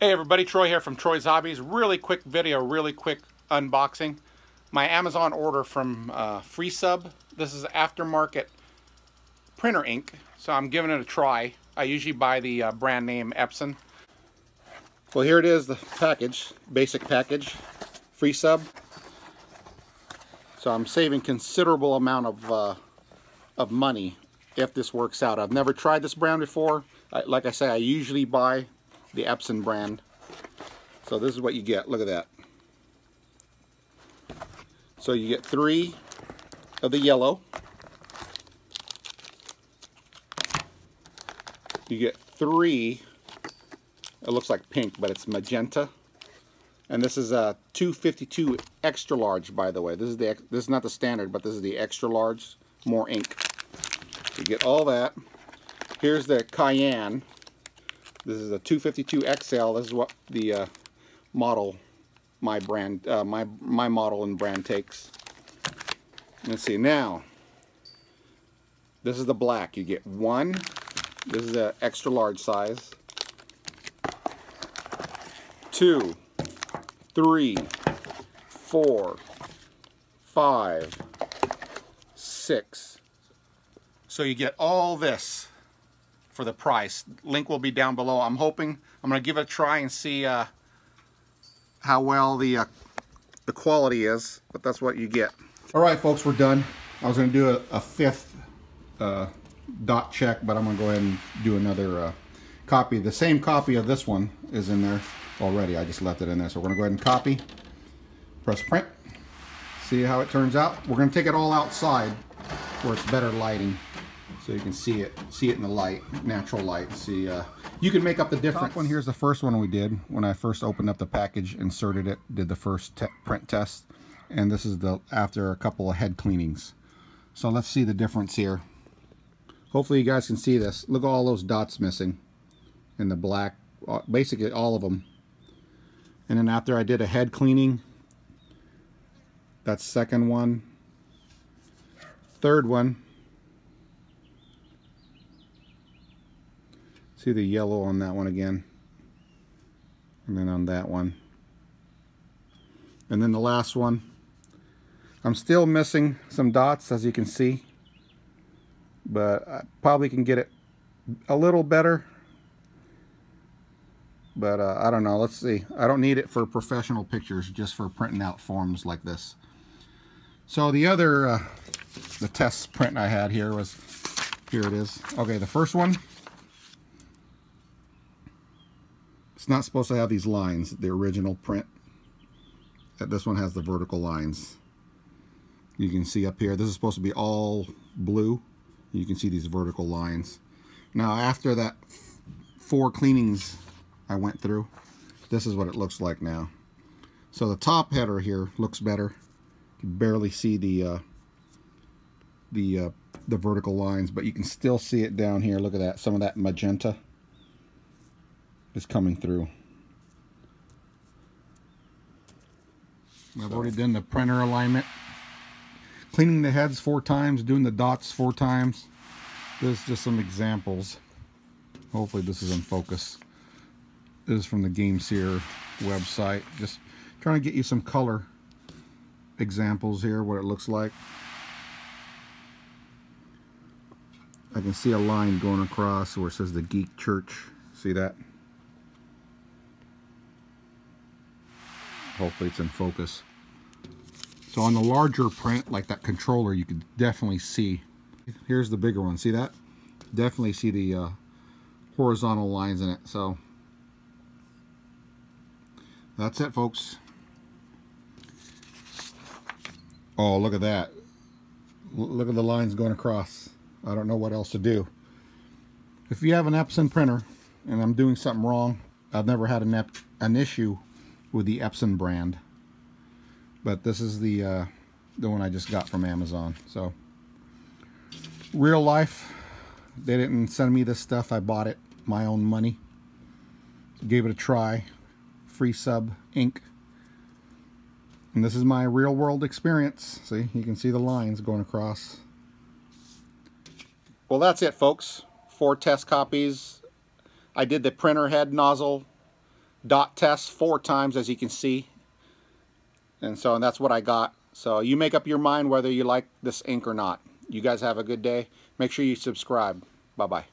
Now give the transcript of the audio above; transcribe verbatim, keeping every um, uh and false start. Hey everybody, Troy here from Troy's Hobbies. Really quick video, really quick unboxing. My Amazon order from uh, FreeSub. This is aftermarket printer ink, so I'm giving it a try. I usually buy the uh, brand name Epson. Well, here it is, the package, basic package, FreeSub. So I'm saving considerable amount of, uh, of money if this works out. I've never tried this brand before. I, like I say, I usually buy the Epson brand. So this is what you get. Look at that. So you get three of the yellow. You get three, it looks like pink, but it's magenta. And this is a two fifty-two extra large, by the way. This is the this is not the standard, but this is the extra large, more ink. You get all that. Here's the cayenne. This is a two fifty-two X L. This is what the uh, model, my brand, uh, my my model and brand takes. Let's see now. This is the black. You get one. This is the extra large size. Two, three, four, five, six. So you get all this for the price. Link will be down below. I'm hoping, I'm going to give it a try and see uh, how well the, uh, the quality is, but that's what you get. All right, folks, we're done. I was going to do a, a fifth uh, dot check, but I'm going to go ahead and do another uh, copy. The same copy of this one is in there already. I just left it in there. So we're going to go ahead and copy, press print, see how it turns out. We're going to take it all outside where it's better lighting. So you can see it, see it in the light, natural light. See, uh, you can make up the difference. Top one here's the first one we did when I first opened up the package, inserted it, did the first te print test, and this is the after a couple of head cleanings. So let's see the difference here. Hopefully you guys can see this. Look at all those dots missing, in the black, basically all of them. And then after I did a head cleaning, that second one, third one. See the yellow on that one again, and then on that one, and then the last one. I'm still missing some dots, as you can see, but I probably can get it a little better, but uh, I don't know. Let's see. I don't need it for professional pictures, just for printing out forms like this. So the other uh, the test print I had here was, here it is. Okay, the first one, it's not supposed to have these lines, the original print. This one has the vertical lines. You can see up here, this is supposed to be all blue. You can see these vertical lines. Now after that four cleanings I went through, this is what it looks like now. So the top header here looks better. You can barely see the uh, the, uh, the vertical lines, but you can still see it down here. Look at that, some of that magenta is coming through. I've already done the printer alignment, cleaning the heads four times, doing the dots four times. There's just some examples. Hopefully this is in focus. This is from the GameSeer website. Just trying to get you some color examples here, what it looks like. I can see a line going across where it says the Geek Church. See that? Hopefully it's in focus. So on the larger print, like that controller, you can definitely see. Here's the bigger one. See that? Definitely see the uh, horizontal lines in it. So that's it, folks. Oh, look at that. L- look at the lines going across. I don't know what else to do. If you have an Epson printer, and I'm doing something wrong, I've never had an, ep an issue with the Epson brand, but this is the uh, the one I just got from Amazon. So real life, they didn't send me this stuff. I bought it my own money, gave it a try. FreeSub ink, and this is my real world experience. See, you can see the lines going across. Well, that's it, folks. Four test copies. I did the printer head nozzle, dot test four times, as you can see. And so and that's what I got. So you make up your mind whether you like this ink or not. You guys have a good day. Make sure you subscribe. Bye-bye.